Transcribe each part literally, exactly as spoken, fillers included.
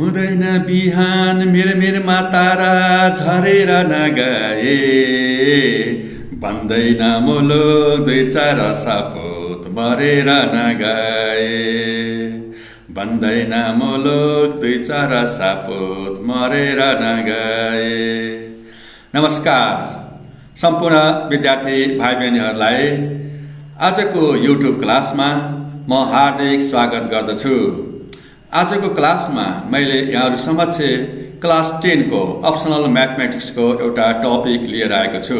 हुँदैन बिहान मेरो मेरो मातारा झरेर नगए भन्दैन मुलो दुई चार सपुत मरेर नगए भन्दैन मुलो दुई चार सपुत मरेर नगए। नमस्कार सम्पूर्ण विद्यार्थी भाइ बहिनीहरूलाई आजको युट्युब क्लासमा म हार्दिक स्वागत गर्दछु। आजको क्लासमा मैले यहाँहरु समक्ष क्लास दस को अप्सनल म्याथमेटिक्स को एउटा टपिक लिएर आएको छु।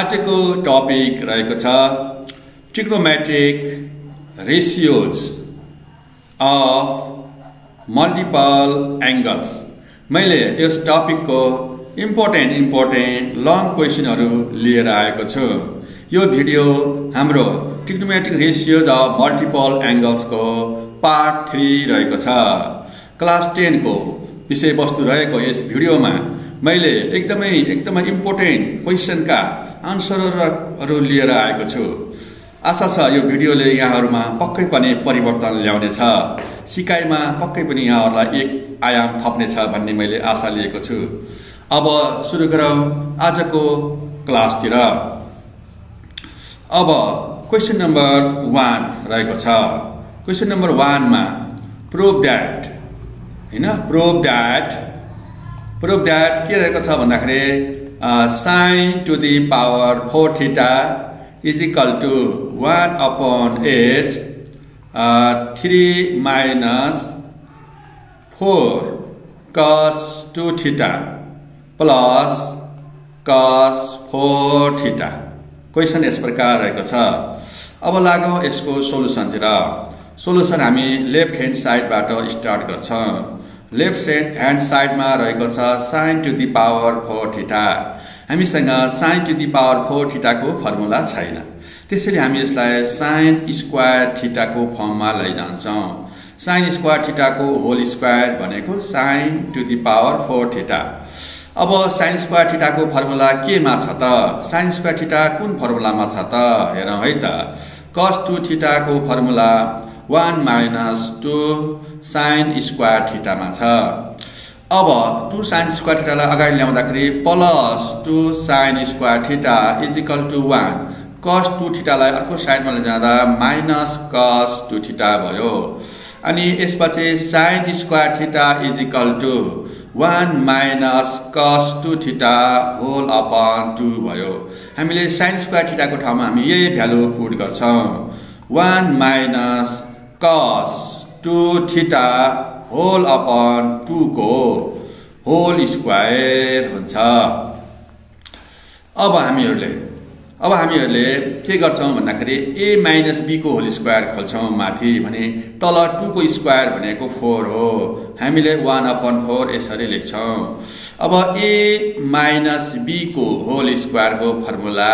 आजको टपिक रहेको छ trigonometric ratios of multiple angles. मैले यस टपिक को इम्पोर्टेन्ट इम्पोर्टेन्ट लङ क्वेशनहरु लिएर आएको छु। यो भिडियो हाम्रो trigonometric ratios of multiple angles को पार्ट थ्री रहेको छ। क्लास दस को विषय वस्तु रहेको यस भिडियोमा मैले एकदमै एकदमै इम्पोर्टेन्ट क्वेशनका आन्सरहरु लिएर आएको छु। आशा छ यो भिडियोले यहाँहरुमा पक्कै पनि परिवर्तन ल्याउने छ, सिकाइमा पक्कै पनि यहाँहरुलाई एक आयाम थप्ने छ भन्ने मैले आशा लिएको छु। अब सुरु गरौं आजको क्लासतिर। अब क्वेशन नम्बर एक रहेको छ। क्वेशन नंबर वन में प्रूव दैट हैन प्रूव दैट प्रूव दैट के रहेको छ भन्दाखेरि sine to the power four theta is equal to one upon eight three minus four cos two theta plus cos four theta. Question इस प्रकार रहेको छ। अब लागौं यसको सोलुसनतिर। सोलुसन हामी लेफ्ट ह्यान्ड साइडबाट स्टार्ट गर्छौं। लेफ्ट ह्यान्ड साइडमा रहेको छ sin to the power four theta. हामीसँग sin to the power four थीटाको formula छैन, त्यसैले हामी यसलाई sin स्क्वायर थीटाको फर्ममा लैजान्छौं। sin स्क्वायर थीटाको होल स्क्वायर भनेको sin to the power four theta. अब sin स्क्वायर थीटाको फर्मुला केमा छ त? sin स्क्वायर थीटा कुन फर्मुलामा छ त? हेरौं है त। cos टू थीटाको formula one minus two sine square थीटामा छ। अब टू साइन स्क्वायर थीटालाई अगाडि ल्याउँदाखेरि plus two sine square theta is equal to one. Cos two थीटालाई अर्को साइडमा लिँदा माइनस कस टू थीटा भयो अनि यसपछि sine square theta is equal to one minus cos two theta whole upon two भयो। हामीले साइन स्क्वायर थीटाको ठाउँमा हामी यही भ्यालु पुट गर्छौँ one minus cos two theta whole upon two को होल स्क्वायर हुन्छ। अब हामीहरूले अब हामीहरूले के गर्छौं भन्दाखेरि a माइनस b को होल स्क्वायर खोल्छौं माथि भने तल टू को स्क्वायर भनेको फोर हो। हामीले वन अपन फोर यसरी लेख्छौं। अब a माइनस b को होल स्क्वायर को formula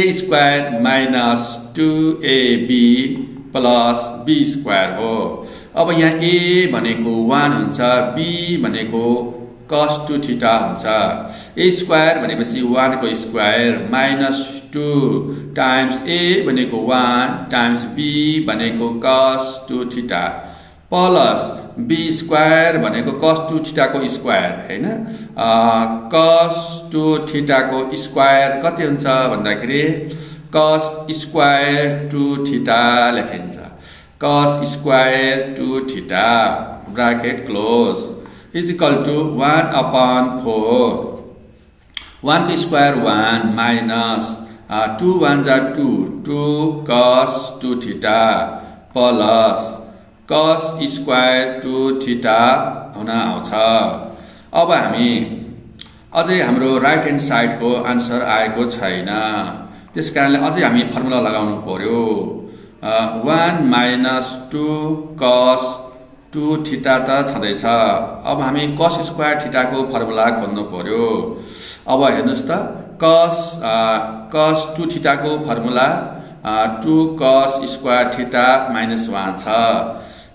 a square minus two a b plus b square हो। अब यहाँ a भनेको वन हुन्छ, b भनेको cos टू थीटा हुन्छ। a स्क्वायर भनेपछि वन को square minus two times a भनेको वन टाइम्स b भनेको cos two theta plus b square भनेको cos टू थीटा को स्क्वायर हैन। cos टू थीटा को स्क्वायर कति हुन्छ भन्दाखेरि cos स्क्वायर टू थीटा लेखिन्छ। cos square two theta bracket close is equal to one upon four. One को square one minus two one जा two two cos two theta plus cos square two theta हुन आउँछ। अब हामी अझै हाम्रो right hand side को answer आएको छैन, त्यसकारणले अझै हामी फर्मुला लगाउनु पर्यो one minus two cos two theta त छँदैछ। अब हामी cos स्क्वायर थीटाको फर्मुला खोज्नु पर्यो। अब हेर्नुस् त cos cos टू थीटाको formula two cos square theta minus one छ।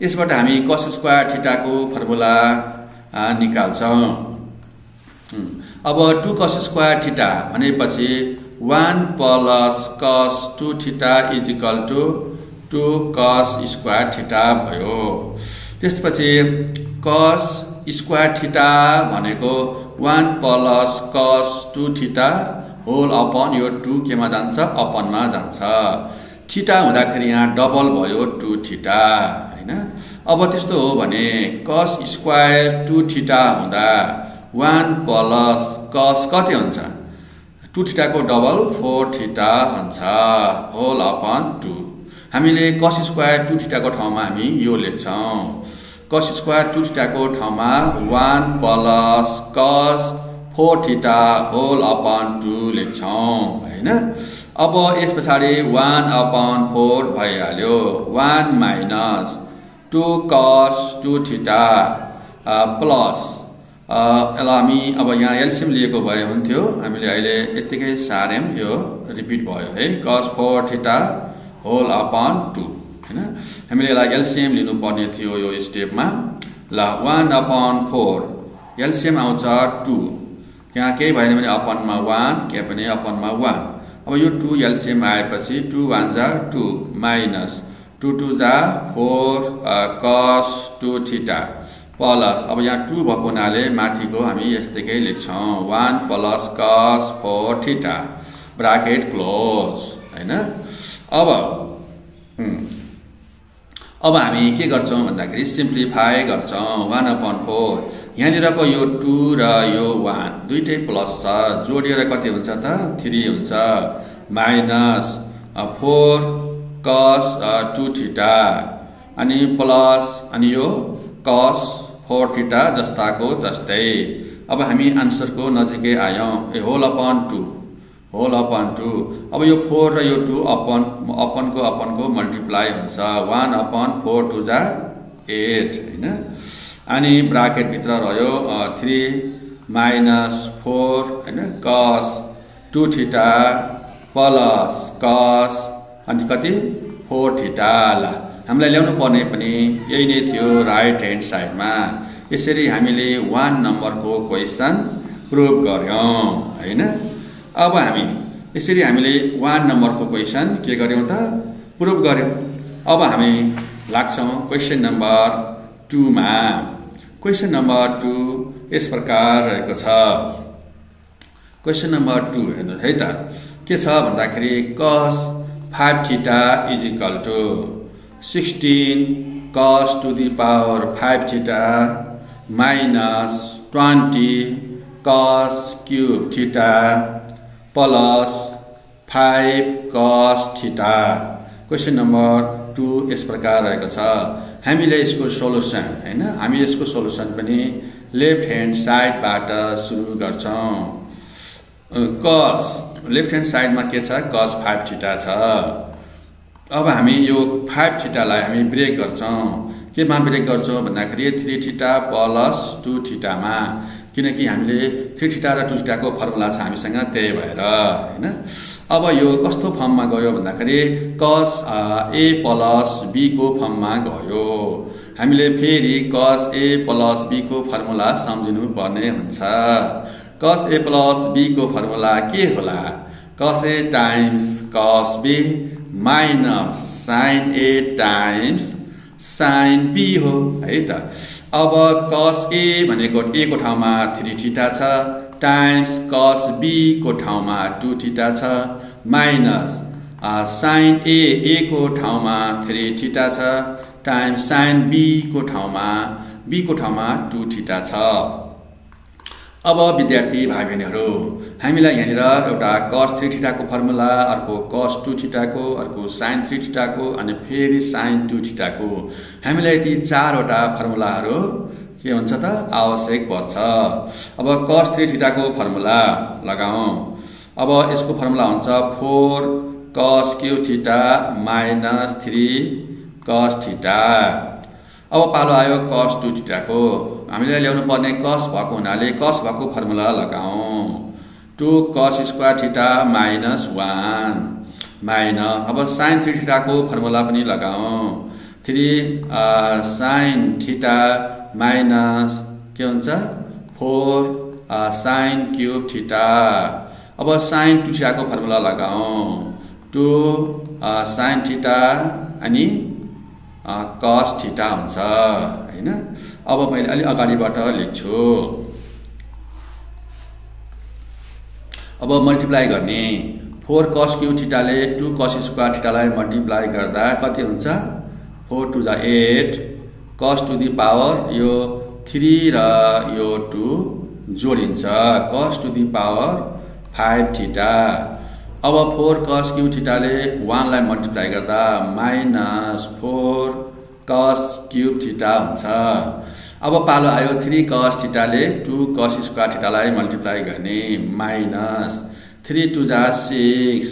यसबाट हामी cos स्क्वायर थीटाको फर्मुला निकाल्छौं। अब टू cos स्क्वायर थीटा भनेपछि one plus cos two theta is equal to two cos square theta भयो। त्यसपछि cos square theta भनेको one plus cos two theta whole upon your two केमा जान्छ upon मा जान्छ theta हुँदाखेरि यहाँ डबल भयो two theta हैन अब त्यस्तो हो भने cos square two theta हुँदा one plus cos कति हुन्छ two theta को डबल four theta हुन्छ whole upon two हामीले cos square two theta को ठाउँमा हामी यो लेख्छौं cos square two theta को ठाउँमा one plus cos four theta whole upon two लेख्छौं हैन अब यस पछाडी one upon four भइहाल्यो one minus two cos two theta plus एलामी अब यहाँ एलसीएम लिएको भए हुन्थ्यो हामीले अहिले यतिकै सारेम यो रिपीट भयो है cos four theta whole upon two हैन हामीले यसलाई एलसीएम लिनु पर्ने थियो यो स्टेपमा ल one upon four एलसीएम आउँछ two यहाँ के भएन भने upon मा one के पनि upon मा one अब यो two एलसीएम आएपछि two one जा two minus two two जा four cos two theta plus अब यहाँ two भएको हुनाले माथिको हामी यस्तैकै लेख्छौं one plus cos four theta bracket close हैन अब अब हामी के गर्छौं भन्दाखेरि सिम्प्लिफाई गर्छौं one upon four यहाँ निरको यो two र यो one दुईटै प्लस छ जोडिएर कति हुन्छ त three हुन्छ minus four cos two theta अनि प्लस अनि यो cos four theta जस्ताको जस्तै अब हामी आन्सरको नजिकै आयौं ए whole upon two whole upon two अब यो four र यो two upon upon को upon को मल्टिप्लाई हुन्छ one upon four two जा eight हैन अनि ब्रैकेट भित्र रह्यो three minus four हैन cos two theta plus cos अनि कति four theta ला हामीलाई ल्याउनु पर्ने पनि यही नै थियो राइट ह्यान्ड साइडमा यसरी हामीले one नम्बरको क्वेशन प्रुभ गर्यौं हैन अब हामी यसरी हामीले one नम्बरको क्वेशन के गर्यौं त प्रुभ गर्यौं अब हामी लाग्छौं क्वेशन नम्बर two मा क्वेशन नम्बर two यस प्रकार रहेको छ क्वेशन नम्बर two हेर्नु है त के छ भन्दाखेरि cos five theta is equal to sixteen cos to the power five theta minus twenty cos cube theta plus five cos theta question number two यस प्रकार रहेको छ हामीले यसको सोलुसन हैन हामी यसको सोलुसन पनि लेफ्ट ह्यान्ड साइड बाट सुरु गर्छौं cos लेफ्ट ह्यान्ड साइड मा के छ cos five theta छ अब हामी यो five theta लाई हामी ब्रेक गर्छौं केमा ब्रेक गर्छौं भन्दाखेरि three theta plus two theta मा किनकि हामीले three theta र two theta को फर्मुला छ हामीसँग त्यही भएर हैन अब यो कस्तो फर्ममा गयो भन्दाखेरि cos a plus b को फर्ममा गयो हामीले फेरि cos a plus b को फर्मुला सम्झिनु पर्ने हुन्छ cos a plus b को फर्मुला के होला cos a times cos b minus sin a times sin b हो है त अब cos a भनेको a को ठाउँमा three theta छ times cos b को ठाउँमा two theta छ minus sin a a को ठाउँमा three theta छ times sin b को ठाउँमा b को ठाउँमा two theta छ अब विद्यार्थी भाइ बहिनीहरु हामीलाई यहाँ निरा एउटा cos three theta को फर्मुला अर्को cos two theta को अर्को sin three theta को अनि फेरि sin two theta को हामीलाई यी चार वटा फर्मुलाहरु के हुन्छ त आवश्यक पर्छ अब cos three theta को फर्मुला लगाऊ अब यसको फर्मुला हुन्छ four cos cube theta minus three cos theta अब पालो आयो cos two theta को हामीले ल्याउनु पर्ने cos भएको हुनाले cos भएको फर्मुला लगाऊ two cos square theta minus one minus अब sin three theta को फर्मुला पनि लगाऊ three uh, sin theta minus के हुन्छ four uh, sin cube theta अब sin two theta को फर्मुला लगाऊ two uh, sin theta अनि cos theta हुन्छ हैन। अब मैले अलि अगाडिबाट लेख्छु, अब मल्टिप्लाई गर्ने फोर cos q theta ले टू cos square theta लाई मल्टिप्लाई गर्दा कति हुन्छ, फोर टू जा eight cos to the power यो थ्री र यो टू जोडिन्छ cos to the power five theta। अब फोर cos q theta ले वन लाई मल्टिप्लाई गर्दा minus four cos cube theta हुन्छ। अब पालो आयो थ्री cos theta ले टू cos square theta लाई मल्टिप्लाई गर्ने माइनस थ्री टू जा six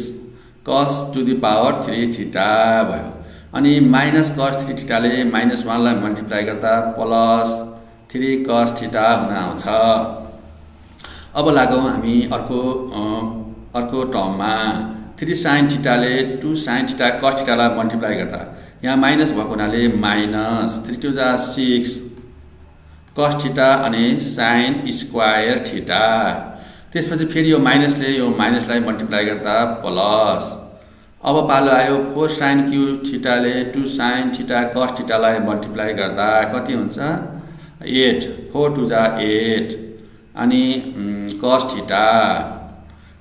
cos to the power three theta भयो। अनि माइनस cos थ्री theta ले माइनस वन लाई मल्टिप्लाई गर्दा प्लस थ्री cos theta हुन आउँछ। अब लागौं हामी अर्को अर्को टर्ममा, थ्री sin theta ले two sin theta cos theta लाई मल्टिप्लाई गर्दा यहाँ माइनस भएको हुनाले माइनस थ्री टू जा सिक्स cos theta अनि sin स्क्वायर theta। त्यसपछि फेरि यो माइनसले यो माइनसलाई मल्टिप्लाई गर्दा प्लस। अब पालो आयो फोर sin q theta ले two sin theta cos theta लाई मल्टिप्लाई गर्दा कति हुन्छ, एट फोर टू जा एट अनि cos theta।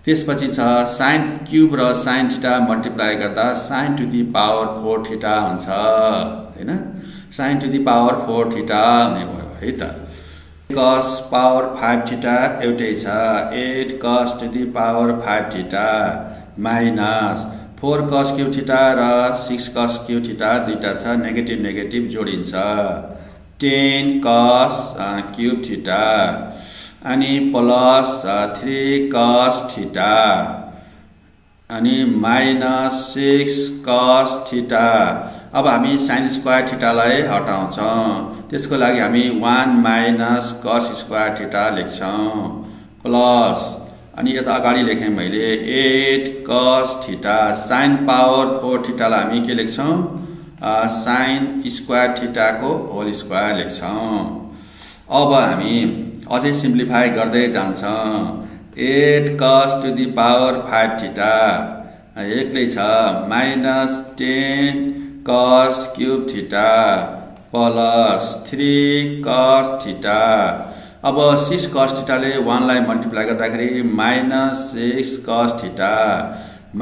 त्यसपछि छ sin क्यूब र sin theta मल्टिप्लाई गर्दा sin to the power four theta हुन्छ हैन, sin to the power four theta हुने भयो है त। cos power फाइव theta एउटै छ, eight cos to the power five theta minus four cos cube theta र सिक्स cos cube theta दुईटा छ, नेगेटिभ नेगेटिभ जोडिन्छ टेन cos cube theta अनि प्लस थ्री cos theta अनि माइनस सिक्स cos theta। अब हामी sin square theta लाई हटाउँछौं, त्यसको लागि हामी one minus cos square theta लेख्छौं प्लस अनि यता अगाडि लेखेँ मैले eight cos theta sin power four theta लाई हामी के लेख्छौं, sin square theta को whole square लेख्छौं। अब हामी अझै सिम्प्लिफाई गर्दै जान्छौं, eight cos to the power five theta एक्लै छ minus ten cos cube theta plus three cos theta। अब सिक्स cos theta ले वन लाई मल्टिप्लाई गर्दाखेरि minus six cos theta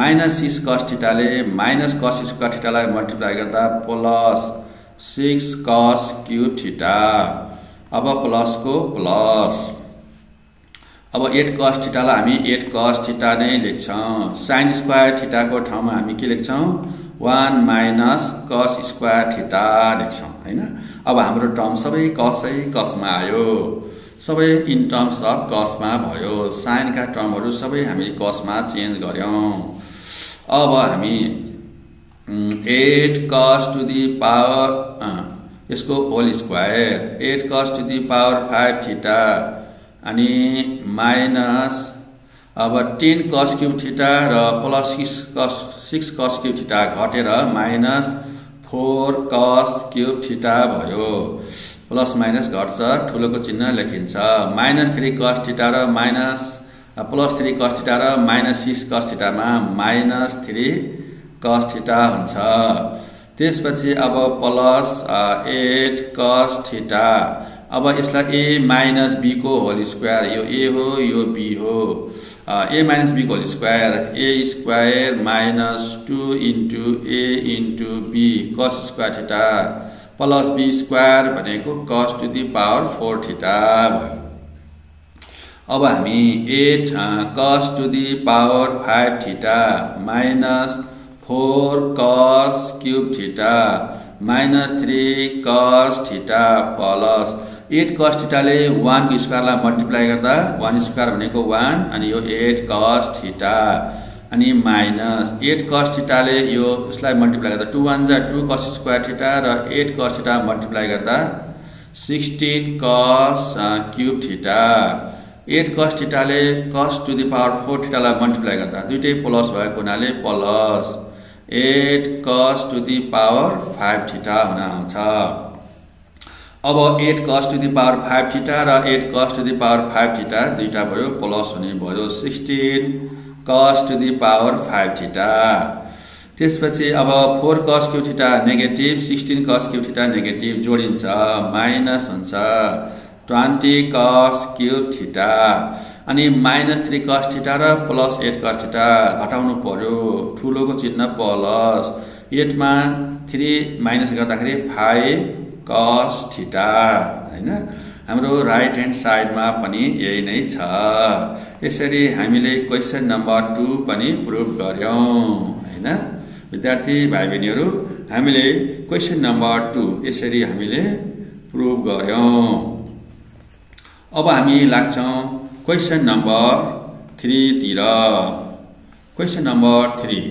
minus six cos theta ले minus cos square theta लाई multiply गर्दा plus six cos cube theta। अब plus को plus. अब एट cos theta ला हामी एट cos theta नै लेख्छौं, sin square theta को ठाउँमा हामी के लेख्छौं, वन minus cos square theta लेख्छौं हैन। अब हाम्रो टर्म सबै cosै cos मा आयो, सबै इन टर्म्स अफ cos मा भयो, sin का टर्महरु सबै हामी cos मा चेन्ज गर्यौं। अब हामी eight cos to the power आ, इसको whole square eight cos to the power five theta अनि माइनस अब टेन cos cube theta र plus six cos six cos cube theta घटेर minus four cos cube theta भयो, plus minus घट्छ ठूलोको चिन्ह लेखिन्छ माइनस थ्री cos theta र minus plus three cos theta र माइनस सिक्स cos theta मा माइनस थ्री cos theta हुन्छ। त्यसपछि अब प्लस एट cos theta। अब यसलाई a minus b को होल स्क्वायर, यो a हो यो b हो, a minus b को whole square a square minus two into a into b cos square theta plus b square भनेको cos to the power four theta भयो। अब हामी eight cos to the power five theta minus four cos cube theta minus three cos theta plus eight cos theta ले वन को square ला multiply गर्दा वन square भनेको one अनि यो एट cos theta अनि माइनस एट cos theta ले यो यसलाई मल्टिप्लाई गर्दा टू वन जा टू cos square theta र एट cos theta मल्टिप्लाई गर्दा sixteen cos cube theta। Eight cos theta ले cos to the power four theta ला मल्टिप्लाई गर्दा दुईटै प्लस भएको हुनाले plus eight cos to the power five theta हुन आउँछ। अब eight cos to the power five theta र eight cos to the power five theta दुईटा भयो प्लस हुने भयो sixteen cos to the power five theta। त्यसपछि अब four cos q theta negative सोह्र cos q थीटा नेगेटिभ जोडिन्छ minus हुन्छ बीस cos q थीटा अनि माइनस तीन cos थीटा र प्लस आठ cos थीटा घटाउनु पर्यो ठूलोको चिन्ह प्लस आठ मा तीन माइनस गर्दाखेरि पाँच cos थीटा हैन हाम्रो राइट ह्यान्ड साइडमा पनि यही नै छ यसरी हामीले क्वेशन नम्बर दुई पनि प्रुभ गर्यौं हैन विद्यार्थी भाइ बहिनीहरु हामीले क्वेशन नम्बर दुई यसरी हामीले प्रुभ गर्यौं अब हामी लाग्छौं क्वेशन नम्बर तीन तिर क्वेशन नम्बर तीन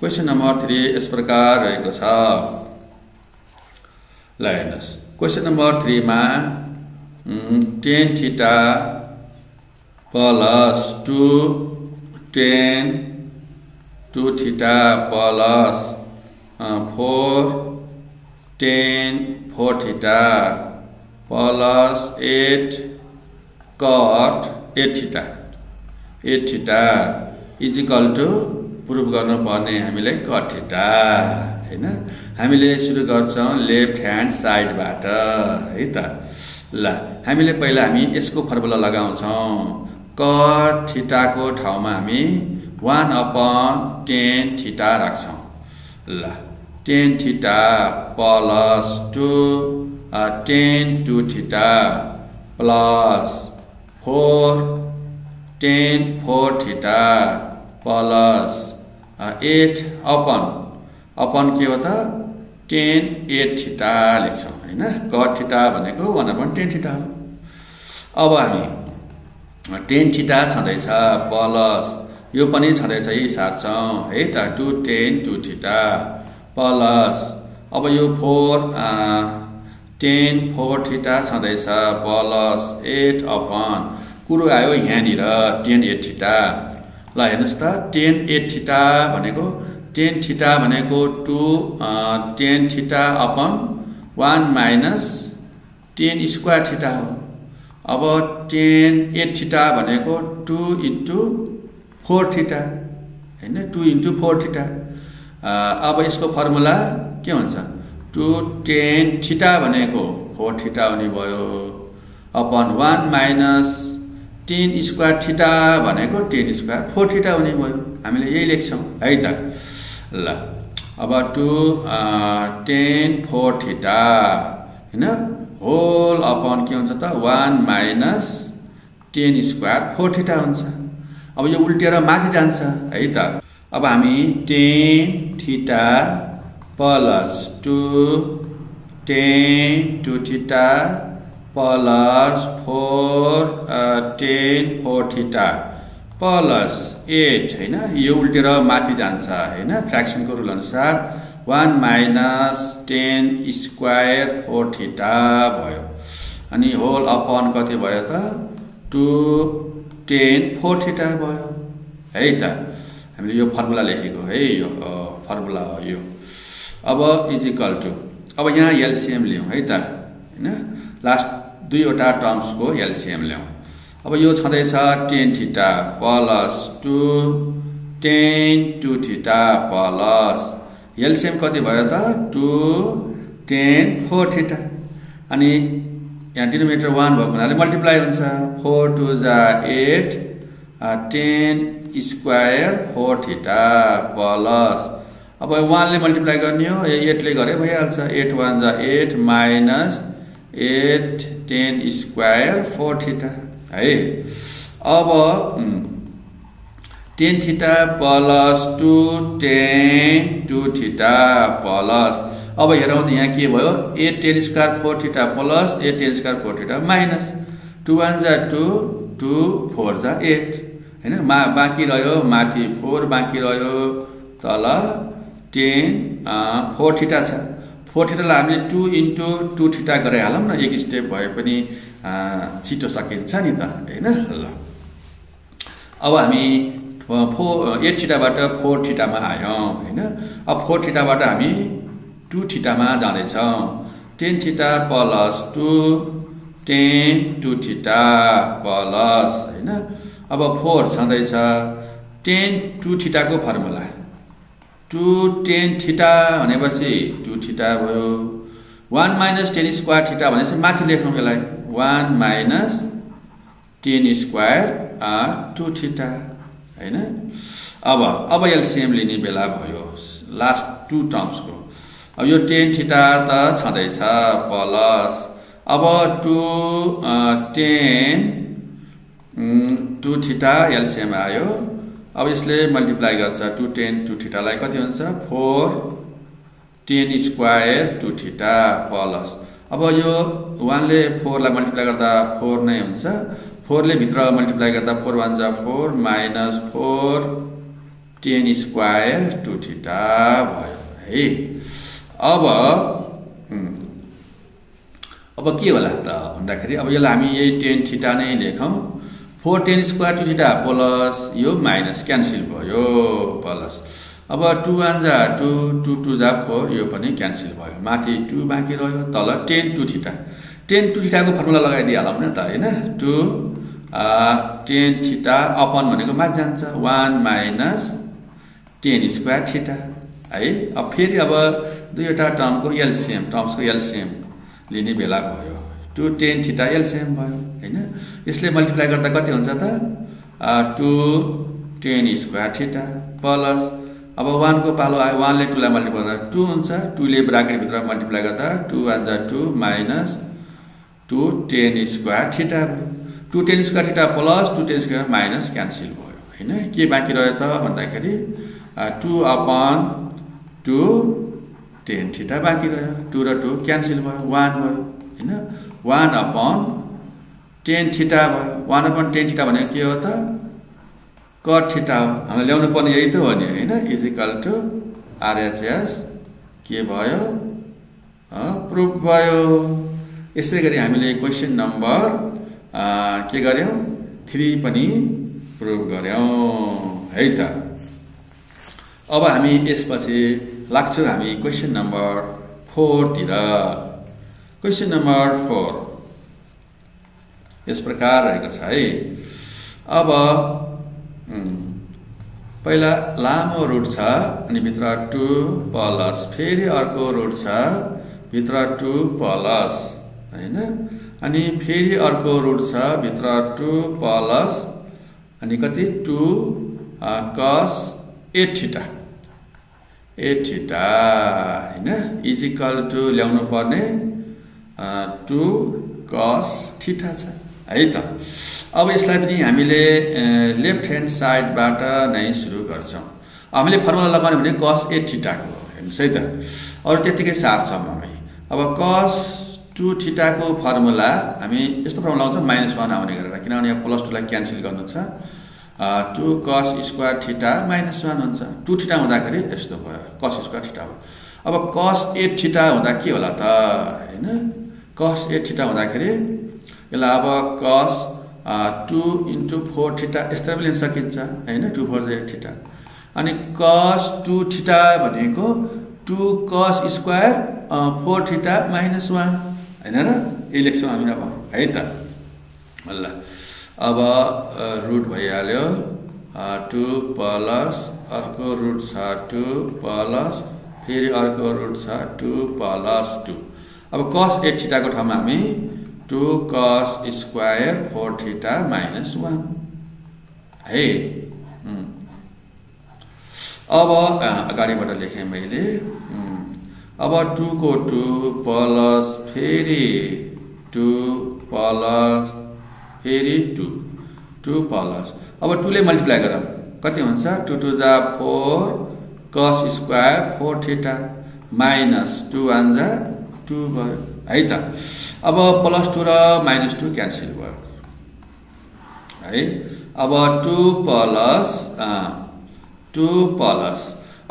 क्वेशन नम्बर तीन यस प्रकार रहेको छ ल हेर्नुस् क्वेशन नम्बर तीन मा tan theta plus two tan two theta plus four tan four theta plus आठ cot आठ थीटा आठ theta is equal to prove गर्नुपर्ने हामीले cot थीटा हैन हामीले सुरु गर्छौं लेफ्ट ह्यान्ड साइडबाट है त ल हामीले पहिला हामी यसको फर्मुला लगाउँछौं cot थीटा को ठाउँमा हामी वन अपॉन tan थीटा राख्छौं ल tan theta plus two tan two theta plus four tan four theta plus आठ अपन अपन के हो त tan आठ थीटा लेख्छौं हैन cot थीटा भनेको वन/tan थीटा हो अब हामी tan थीटा छदैछ प्लस यो पनि छदैछ यही सार्छौं है त two tan two theta plus अब यो फोर आ, tan फोर थीटा छदैछ प्लस आठ अपन कुरो आयो यहाँ नि र tan आठ थीटा ल हेर्नुस् त tan आठ थीटा भनेको tan थीटा भनेको two tan theta upon one minus tan square theta हो अब tan आठ थीटा भनेको टू इन्टु फोर थीटा हैन टू इन्टु फोर थीटा अब यसको फर्मुला के हुन्छ टू tan थीटा भनेको फोर थीटा हुने भयो upon one minus tan square theta भनेको tan स्क्वायर फोर थीटा हुने भयो हामीले यही लेख्छौं है त ल अब टू tan फोर थीटा हैन होल अपन के हुन्छ त one minus tan square four theta हुन्छ अब यो उल्टेर माथि जान्छ है त अब हामी tan theta plus two tan two theta plus four tan four theta plus आठ हैन यो उल्टेर माथि जान्छ हैन फ्र्याक्सन को रूल अनुसार one minus tan square four theta भयो अनि होल अपॉन कति भयो त टू tan फोर थीटा भयो है त हामीले यो फर्मुला लेखेको है यो फर्मुला हो यो अब इज इक्वल टु अब यहाँ एलसीएम लियौं है त हैन लास्ट दुईवटा टर्म्स को एलसीएम लियौं अब यो छदैछ tan theta plus two tan two theta plus LCM कति भयो त टू tan फोर थीटा अनि यहाँ डिनोमिनेटर वन भएको हुनाले मल्टिप्लाई हुन्छ फोर टू जा आठ tan square four theta plus अब वन ले मल्टिप्लाई गर्ने हो आठ ले गरे भइहाल्छ आठ वन जा आठ माइनस आठ tan स्क्वायर फोर थीटा है अब tan theta plus two tan two theta plus अब हेरौँ त यहाँ के भयो आठ tan square four theta plus आठ tan square four theta minus two one जा टू टू फोर जा आठ हैन मा बाँकी रह्यो माथि फोर बाँकी रह्यो तल tan फोर थीटा छ फोर थीटा ला हामीले टू इन्टु टू थीटा गरे हालौं न एक स्टेप भए पनि छिटो सकिन्छ नि त हैन ल अब हामी फोर आठ थीटा बाट फोर थीटा मा आयौं हैन अब फोर थीटा बाट हामी टू थीटा मा जाने छौं tan theta plus two tan two theta plus हैन अब फोर छँदै छ tan टू थीटा को फर्मुला two tan theta भनेपछि two theta भयो one minus tan square theta भनेपछि माथि लेख्नुको लागि one minus tan square r two theta हैन अब अब एलसीएम लिने बेला भयो लास्ट two टर्म्स को अब यो tan theta त छदै छ प्लस अब two tan two theta LCM आयो अब यसले मल्टिप्लाई गर्छ two tan two theta लाई कति हुन्छ four tan square two theta plus अब यो one ले four लाई मल्टिप्लाई गर्दा four नै हुन्छ four ले भित्र मल्टिप्लाई गर्दा four one जा four minus four tan square two theta भयो है अब अब के होला त भन्दाखेरि अब यसलाई हामी यही tan theta नै लेखौं four tan square two theta plus यो minus cancel भयो plus अब two one जा two two two जा four यो पनि cancel भयो माथि two बाँकी रह्यो तल tan two theta tan two theta को फर्मुला लगाइ दिहालौं न त हैन two tan theta upon भनेको माथि जान्छ one minus tan square theta है अब फेरि अब दुईवटा टर्मको एलसीएम टर्म्सको एलसीएम लिने बेला भयो two tan theta एलसीएम भयो हैन यसले मल्टिप्लाई गर्दा कति हुन्छ त two tan square theta plus अब one को पालो आयो one ले two लाई मल्टिप्लाई गर्दा two हुन्छ two ले ब्राकेट भित्र मल्टिप्लाई गर्दा two आन्जा two minus two tan square theta भयो two tan square theta plus two tan square minus cancel भयो हैन के बाँकी रह्यो त भन्दाखेरि two upon two tan theta बाँकी रह्यो two र two क्यान्सल भयो one भयो हैन one upon tan theta भयो one upon tan theta भनेको के हो त cot theta हो हामीले ल्याउनु पर्ने यही त हो नि हैन is equal to rhs के भयो अ प्रूफ भयो यसै गरी हामीले क्वेशन नम्बर के गर्यौं three पनि प्रूफ गर्यौं है त अब हामी यसपछि लाग्छौं हामी क्वेशन नम्बर four तिर क्वेशन नम्बर four यस प्रकार रहेको छ है अब पहिला लामो रुट छ अनि भित्र two प्लस फेरि अर्को रुट छ भित्र two प्लस हैन अनि फेरि अर्को रुट छ भित्र two प्लस अनि कति two cos eight theta eight theta हैन इज इक्वल टु ल्याउनु पर्ने two cos थीटा छ है त अब यसलाई पनि हामीले लेफ्ट ह्यान्ड साइड बाट नै सुरु गर्छौं हामीले फर्मुला लगाउने भने cos eight थीटा को हेर्नुस् है त अरु त्यतिकै साथ छ हामी अब cos two थीटा को फर्मुला हामी यस्तो फर्मुला हुन्छ minus one आउने गरेर किनभने यहाँ plus two लाई क्यान्सल गर्नु छ Uh, two cos square theta minus one हुन्छ two theta हुँदाखेरि यस्तो भयो cos square theta हो अब cos eight theta हुँदा के होला त हैन cos eight theta हुँदाखेरि यसलाई अब cos two into four theta यसरी पनि लिन सकिन्छ हैन two four eight theta अनि cos two theta भनेको two cos square four theta minus one हैन र यही लेख्छौं हामी अब है त ल अब रुट भइहाल्यो two प्लस अर्को रुट छ two प्लस फेरि अर्को रुट छ two प्लस two अब cos eight थीटा को ठाउँमा हामी two cos square four थीटा minus one है अब अगाडिबाट लेखे मैले अब two को two प्लस फेरि two प्लस फेरि two two प्लस अब two ले मल्टिप्लाई गरौं कति हुन्छ two two जा four cos square four theta minus two one जा two भयो है त अब प्लस two र minus two क्यान्सल भयो है अब two प्लस two प्लस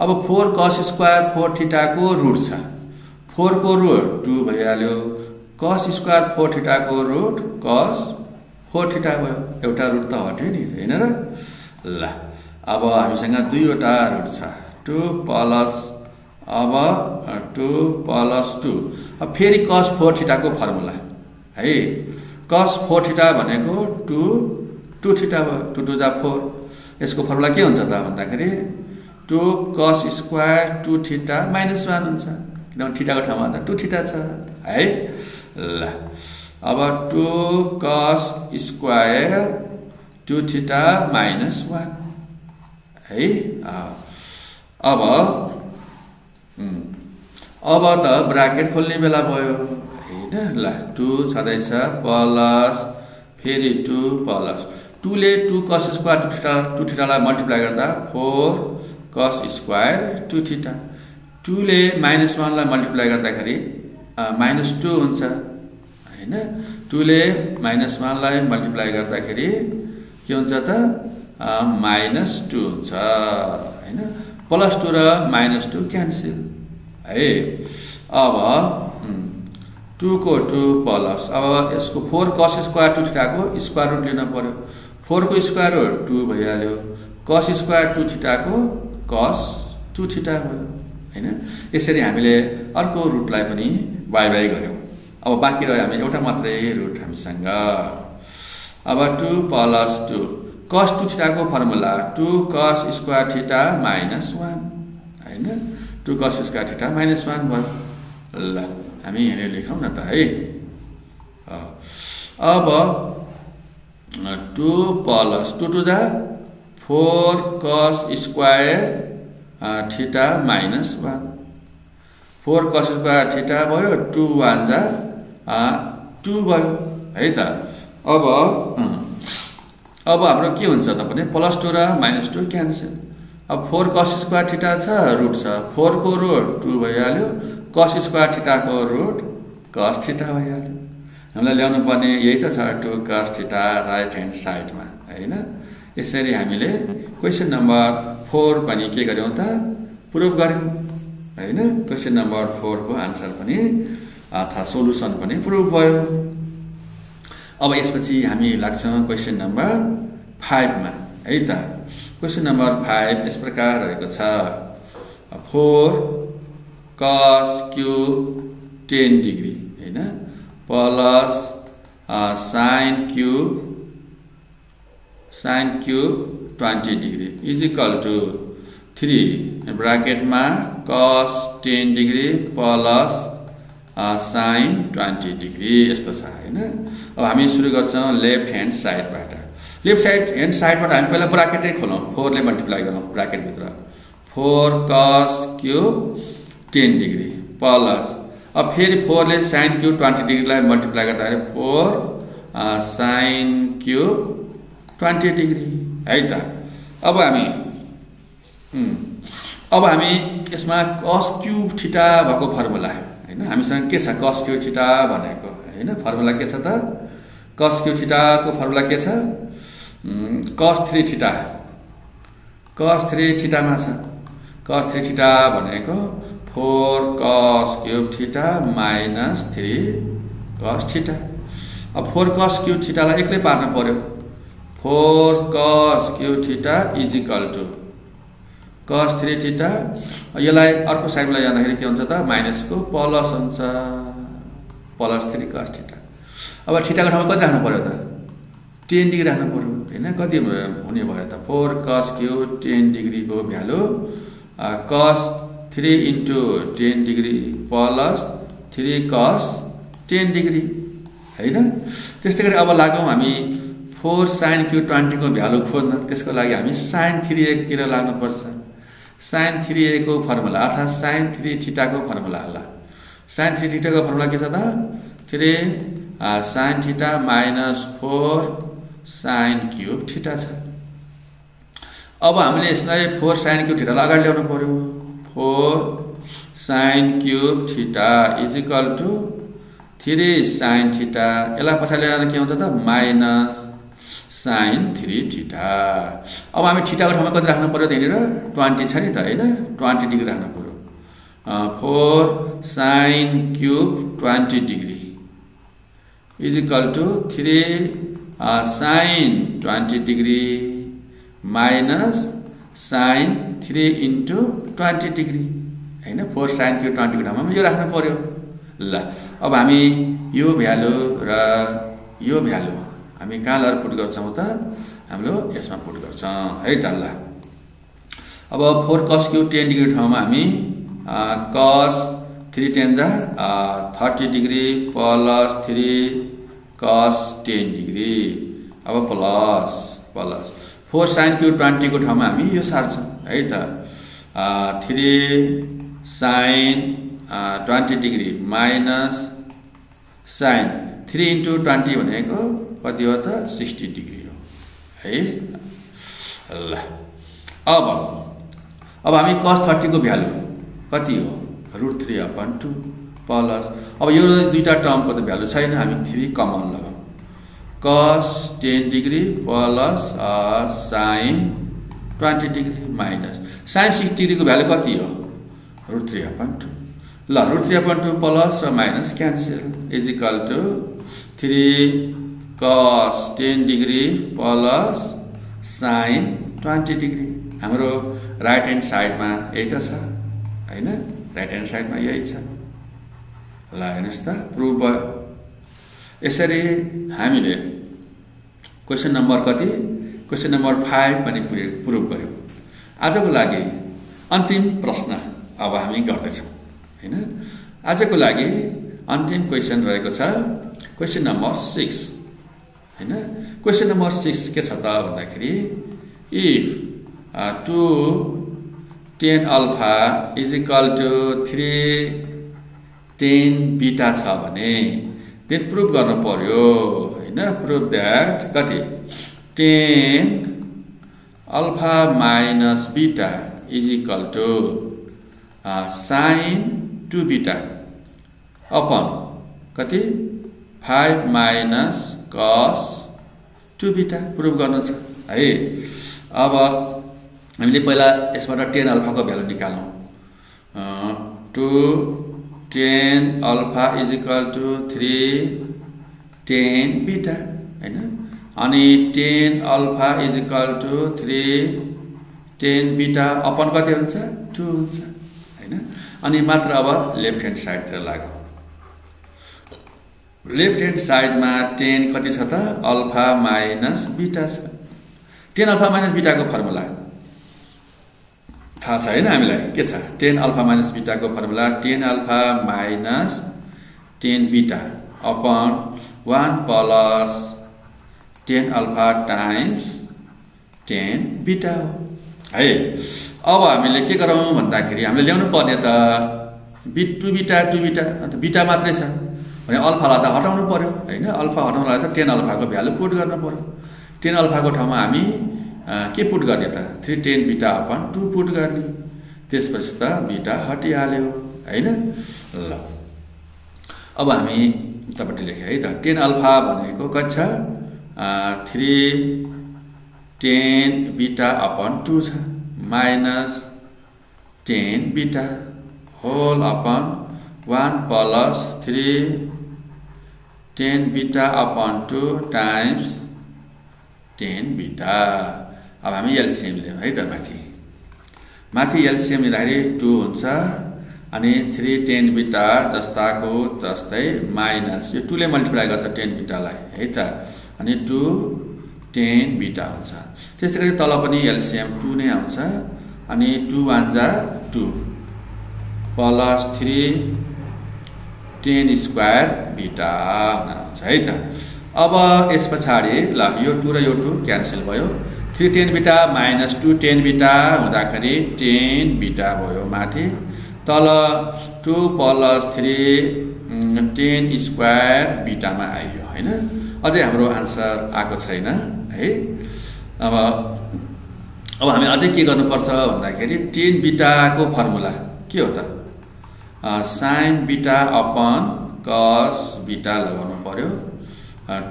अब four cos square four theta को रुट छ four को रुट two भइहाल्यो cos square four theta को रुट cos four थीटा भयो एउटा रुट त हट्यो नि हैन र ल अब हामीसँग दुईवटा रुट छ two प्लस अब two प्लस two अब फेरि cos four थीटा को फर्मुला है cos four थीटा भनेको two two थीटा भयो two two जा four यसको फर्मुला के हुन्छ त भन्दाखेरि two cos square two theta minus one unsa. Now theta ko thama two theta cha. Hai. About two cos square two theta minus one. Hai. Aba. Aba ta bracket khulne bela bhayo. Haina la two chadai cha plus फेरि two plus two ले two cos square two theta two theta लाई multiply गर्दा four cos square two theta two ले minus one लाई multiply गर्दाखेरि minus two हुन्छ हैन two ले minus one लाई मल्टिप्लाई गर्दाखेरि के हुन्छ त minus two हुन्छ हैन प्लस two र minus two क्यान्सल है अब two को two प्लस अब यसको four cos square two theta को स्क्वायर रुट लिन पर्यो four को स्क्वायर हो two भइहाल्यो cos square two theta को cos two theta भयो हैन यसरी हामीले अर्को रुटलाई पनि बाइ बाइ गर्यौ अब बाँकी रह्यो हामी एउटा मात्रै रुट हामीसँग अब two plus two cos two theta को formula two cos square theta minus one हैन two cos square theta minus one भयो ल हामी यहाँ लेखौं न त है अब two plus two to the four cos square theta minus one four cos square theta भयो two one जा two भयो है त अब अब हाम्रो के हुन्छ त भने plus two र minus two क्यान्सल अब four cos square theta छ रुट छ four को रुट two भइहाल्यो cos square theta को root cos theta भइहाल्यो हामीलाई ल्याउनु पर्ने यही त छ two cos theta right hand side मा हैन यसरी हामीले क्वेशन नम्बर four पनि के गर्यौ त प्रुफ गर्यौ हैन क्वेशन नम्बर four को आन्सर पनि अथवा सोलुसन पनि प्रुफ भयो अब यसपछि हामी लाग्छौं क्वेशन नम्बर five मा है त क्वेशन नम्बर five यस प्रकार रहेको छ four cos Q ten degree हैन plus uh, sin Q sin Q twenty degree is equal to three bracket ma cos ten degree plus uh, sin twenty degree यस्तो छ हैन अब हामी सुरु गर्छौं लेफ्ट ह्यान्ड साइड बाट लेफ्ट साइड ह्यान्ड साइड बाट हामी पहिला ब्राकेटै खोलौं four ले मल्टिप्लाई गरौं ब्राकेट भित्र four cos Q ten degree plus अब फेरि four ले sin Q twenty degree लाई मल्टिप्लाई गर्दा four uh, sin Q twenty degree है त अब हामी अब हामी यसमा cos Q थीटा भएको फर्मुला हैन हामीसँग के छ cos Q थीटा भनेको हैन फर्मुला के छ त cos Q थीटा को फर्मुला के छ cos three theta cos three theta मा छ cos three थीटा भनेको four cos cube theta minus three cos theta अब four cos cube theta लाई एक्लै पार्न पर्यो four cos cube theta is equal to cos three theta यसलाई अर्को साइडमा ल्याउँदाखेरि के हुन्छ त माइनस को प्लस हुन्छ प्लस three cos theta अब थीटा को ठाउँमा कति राख्नु पर्यो त ten डिग्री राख्नु पर्यो हैन कति हुने भयो त four cos cube ten degree को value cos three into ten degree plus three cos ten degree हैन त्यसै गरी अब लागौं हामी four sin Q twenty को भ्यालु खोज्न त्यसको लागि हामी sin three a तिर लाग्नु पर्छ sin three a को फर्मुला अथवा sin three थीटा को फर्मुला होला sin three थीटा को फर्मुला के छ त three sin थीटा minus four sin cube theta छ अब हामीले यसलाई four sin Q थीटा अगाडि ल्याउनु पर्यो four sin cube theta is equal to three sin theta यसलाई पछाडि ल्याएर के हुन्छ त minus sin three theta अब हामी थीटा को ठाउँमा कति राख्नु पर्यो त हैन twenty छ नि त हैन twenty डिग्री राख्नु पर्यो four sin cube twenty degree is equal to three uh, sin twenty degree minus sin three into twenty degree हैन four sin Q twenty को ठाउँमा यो राख्नु पर्यो ल अब हामी यो भ्यालु र यो भ्यालु हामी कहाँ लगेर पुट गर्छौं त हाम्रो यसमा पुट गर्छौं है त ल अब four cos cube ten degree ठाउँमा हामी cos थ्री tan जा thirty degree plus three cos ten degree अब plus plus four sin cube twenty को ठाउँमा हामी यो सार्छौं है त three sin twenty degree minus sin three into twenty भनेको कति हो त सिक्सटी डिग्री हो है ल। अब अब हामी cos थर्टी को भ्यालु कति हो √थ्री upon टू प्लस अब यो दुईटा टर्मको त भ्यालु छैन हामी थ्री कमन लगाऊ cos ten degree plus sin twenty degree minus sin sixty degree को भ्यालु कति हो √थ्री upon टू ल √थ्री upon टू प्लस र minus cancel is equal to three cos ten degree plus sin twenty degree हाम्रो right hand साइडमा यही त छ हैन राइट ह्यान्ड साइडमा यही छ ल हेर्नुस् त प्रुभ भयो। यसरी हामीले क्वेशन नम्बर कति क्वेशन नम्बर फाइभ पनि प्रुभ गर्यौं। आजको लागि अन्तिम प्रश्न अब हामी गर्दैछौं हैन आजको लागि अन्तिम क्वेशन रहेको छ क्वेशन नम्बर सिक्स हैन क्वेशन नम्बर सिक्स के छ त भन्दाखेरि if two tan alpha is equal to three tan beta छ भने देन प्रूफ गर्न पर्यो हैन प्रूफ दैट कति tan alpha minus beta is equal to sin two beta upon कति five minus cos two beta prove गर्नु छ है। अब हामीले पहिला यसबाट tan अल्फा को भ्यालु निकालौं two tan alpha is equal to three tan beta हैन अनि tan alpha is equal to three tan beta upon कति हुन्छ टू हुन्छ हैन अनि मात्र अब लेफ्ट ह्यान्ड साइड तिर लागौ। लेफ्ट ह्यान्ड साइडमा tan कति छ त अल्फा माइनस बीटा छ tan अल्फा माइनस बीटा को फर्मुला थाहा छ हैन हामीलाई के छ tan अल्फा माइनस बीटा को formula tan alpha minus tan beta upon one plus tan alpha times tan beta हो है। अब हामीले के गरौँ भन्दाखेरि हामीले ल्याउनु पर्ने त B two beta two beta अनि बीटा मात्रै छ भने अल्फालाई त हटाउनु पर्यो हैन अल्फा हटाउनलाई त tan अल्फा को भ्यालु पुट गर्न पर्यो tan अल्फा को ठाउँमा हामी के पुट गर्ने त three tan beta upon two put गर्ने त्यसपछि त बीटा हटिहाल्यो हैन ल। अब हामी तपाईले लेखे है त tan अल्फा भनेको कति छ three tan beta upon two छ minus tan beta whole upon one plus three tan beta upon two times tan beta. अब हामी एलसीएम लियौं है त माथि माथि एलसीएम लिँदाखेरि टू हुन्छ अनि थ्री tan बीटा जस्ताको जस्तै माइनस यो टू ले मल्टिप्लाई गर्छ tan बीटा लाई है त अनि टू tan बीटा हुन्छ। त्यसै गरी तल पनि एलसीएम टू नै आउँछ अनि टू वन जा two plus three tan square beta हुन्छ है त। अब यस पछाडी ल यो टू र यो टू क्यान्सल भयो three tan beta minus two tan beta हुँदाखेरि tan बीटा भयो माथि तल two plus three tan square बीटामा आयो हैन अझै हाम्रो आन्सर आएको छैन है। अब अब हामी अझै के गर्नुपर्छ भन्दाखेरि tan बीटा को फर्मुला के हो त sin beta upon cos beta लगाउनु पर्यो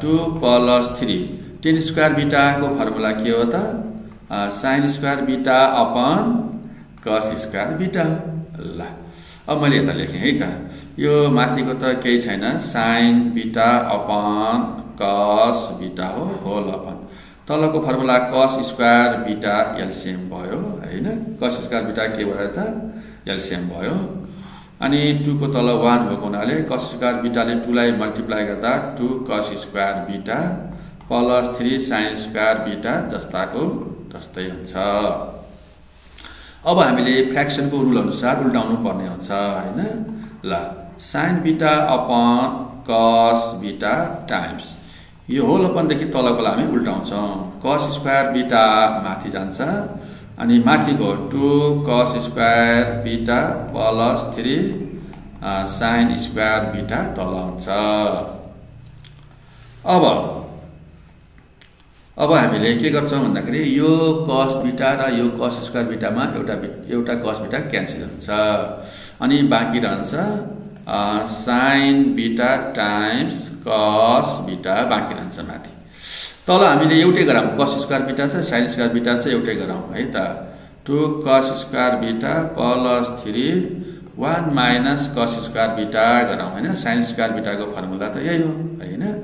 two plus three tan square beta को फर्मुला के हो त sin square beta upon cos square beta ल। अब मैले यता लेखेँ है त यो माथिको त केही छैन sin beta upon cos beta हो होल अपन तलको formula cos square beta LCM भयो हैन cos स्क्वायर बीटा के भयो त एलसीएम भयो अनि टू को तल वन भएको हुनाले cos स्क्वायर बीटाले टू लाई मल्टिप्लाई गर्दा two cos square beta plus three sin square beta जस्ताको जस्तै हुन्छ। अब हामीले फ्र्याक्सनको रुल अनुसार उल्टाउनु पर्ने हुन्छ हैन ल sin beta upon cos beta times यो होल अपन देखि तलकोलाई हामी उल्टाउँछौं cos स्क्वायर बीटा माथि जान्छ अनि माथिको two cos square beta plus three sin square beta तल हुन्छ अब अब हामीले के गर्छौं भन्दाखेरि यो cos बीटा र यो cos स्क्वायर बीटामा एउटा एउटा cos बीटा क्यान्सल हुन्छ अनि बाँकी रहन्छ sin beta times cos beta बाँकी रहन्छ माथि तल हामीले एउटै गरौँ cos स्क्वायर बीटा छ sin स्क्वायर बीटा छ एउटै गरौँ है त two cos square beta plus three one minus cos square beta गरौँ हैन sin स्क्वायर बीटाको फर्मुला त यही हो हैन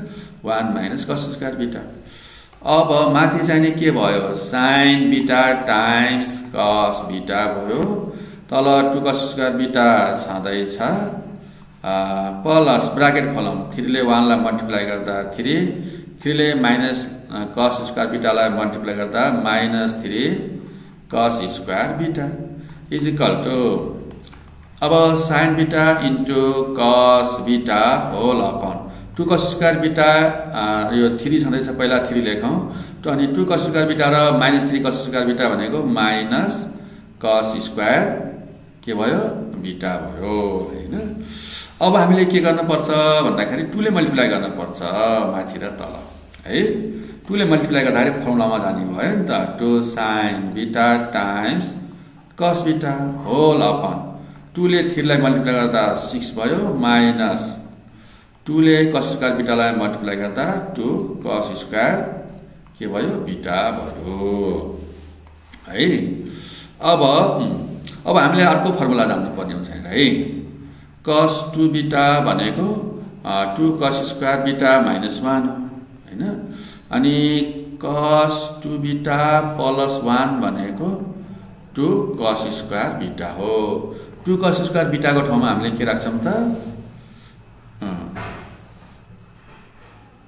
one minus cos square beta अब माथि चाहिने के भयो sin beta times cos beta भयो तल टू cos स्क्वायर बीटा छदै छ प्लस ब्राकेट खोलौं थ्री ले वन ला मल्टिप्लाई गर्दा थ्री थ्री ले माइनस cos स्क्वायर बीटा ला मल्टिप्लाई गर्दा minus three cos square beta is equal to अब sin beta into cos beta whole upon two cos square beta यो थ्री छदै छ पहिला थ्री लेखौं त अनि टू cos स्क्वायर बीटा र माइनस थ्री cos स्क्वायर बीटा भनेको माइनस cos स्क्वायर के भयो बीटा भयो हैन अब हामीले के गर्न पर्छ भन्दाखेरि टू ले मल्टिप्लाई गर्न पर्छ माथि र तल है टू ले मल्टिप्लाई गर्दा फर्मुलामा जाने भयो नि त two sin beta times cos beta whole upon two ले थ्री लाई मल्टिप्लाई गर्दा सिक्स भयो माइनस टू ले cos स्क्वायर बीटा लाई मल्टिप्लाई गर्दा टू cos स्क्वायर के भयो बीटा भयो है अब अब हामीले अर्को फर्मुला जान्नु पर्ने हुन्छ है cos टू बीटा भनेको two cos square beta minus one हैन अनि cos two beta plus one भनेको टू cos स्क्वायर बीटा हो टू cos स्क्वायर बीटाको ठाउँमा हामीले के राख्छौं त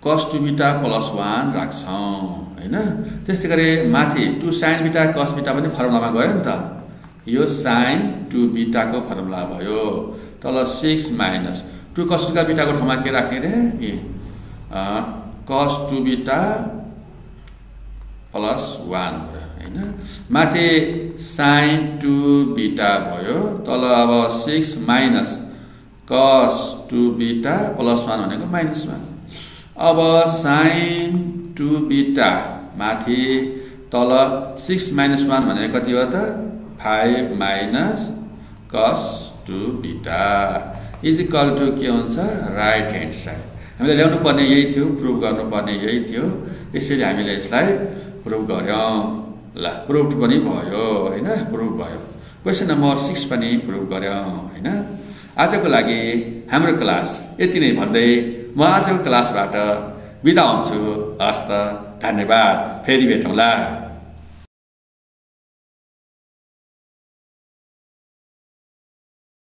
cos two beta plus one राख्छौं हैन त्यसै गरी माथि two sin beta cos beta पनि फर्मुलामा गयो नि त यो sin टू बीटा को फर्मुला भयो तल six minus two cos square beta को ठाउँमा के राख्ने रे ए cos two beta plus one हैन माथि sin टू बीटा भयो तल अब six minus cos two beta plus one भनेको माइनस वन अब sin टू बीटा माथि तल सिक्स माइनस वन भने कति हो त five minus cos two beta is equal to के हुन्छ राइट ह्यान्ड साइड हामीले ल्याउनु पर्ने यही थियो प्रुफ गर्नु पर्ने यही थियो यसरी हामीले यसलाई प्रुफ गर्यौं ल प्रुफ पनि भयो हैन प्रुफ भयो क्वेशन नम्बर सिक्स पनि प्रुफ गर्यौं हैन आजको लागि हाम्रो क्लास यति नै भन्दै म आजको क्लासबाट बिदा हुन्छु हस्त धन्यवाद फेरि भेटौँला।